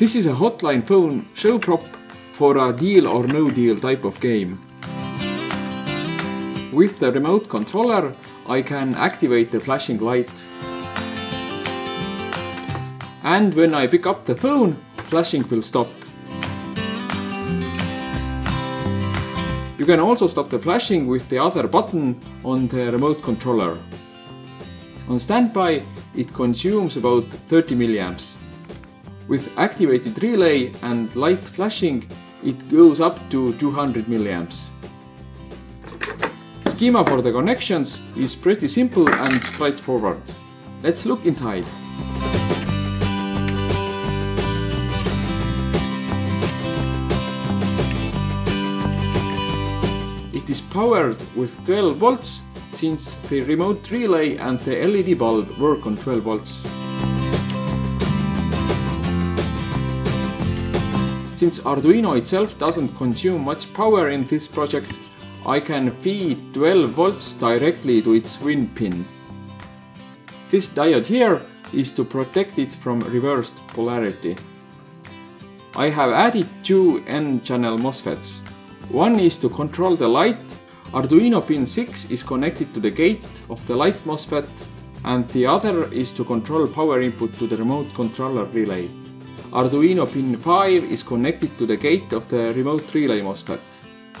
This is a hotline phone show prop for a deal or no deal type of game. With the remote controller, I can activate the flashing light. And when I pick up the phone, flashing will stop. You can also stop the flashing with the other button on the remote controller. On standby, it consumes about 30 milliamps. With activated relay and light flashing, it goes up to 200 milliamps. Schema for the connections is pretty simple and straightforward. Let's look inside. It is powered with 12 volts since the remote relay and the LED bulb work on 12 volts. Since Arduino itself doesn't consume much power in this project, I can feed 12 volts directly to its win pin. This diode here is to protect it from reversed polarity. I have added two N-channel MOSFETs. One is to control the light. Arduino pin 6 is connected to the gate of the light MOSFET, and the other is to control power input to the remote controller relay. Arduino pin 5 is connected to the gate of the remote relay MOSFET.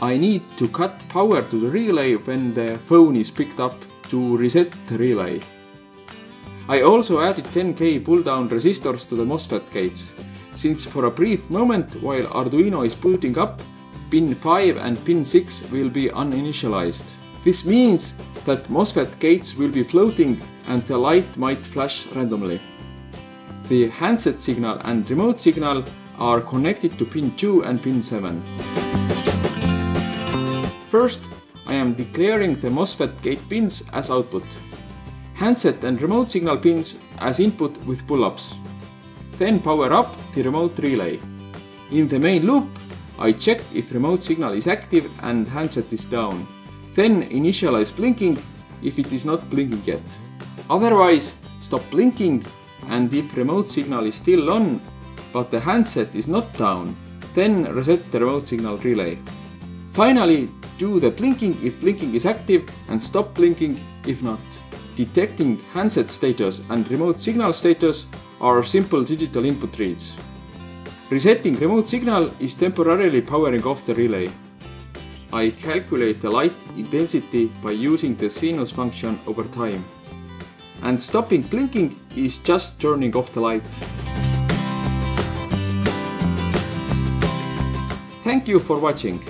I need to cut power to the relay when the phone is picked up to reset the relay. I also added 10K pull-down resistors to the MOSFET gates, since for a brief moment while Arduino is booting up, pin 5 and pin 6 will be uninitialized. This means that MOSFET gates will be floating and the light might flash randomly. The handset signal and remote signal are connected to pin 2 and pin 7. First, I am declaring the MOSFET gate pins as output, handset and remote signal pins as input with pull-ups. Then power up the remote relay. In the main loop, I check if remote signal is active and handset is down. Then initialize blinking if it is not blinking yet. Otherwise, stop blinking. And if remote signal is still on, but the handset is not down, then reset the remote signal relay. Finally, do the blinking if blinking is active and stop blinking if not. Detecting handset status and remote signal status are simple digital input reads. Resetting remote signal is temporarily powering off the relay. I calculate the light intensity by using the sinus function over time. And stopping blinking is just turning off the light. Thank you for watching.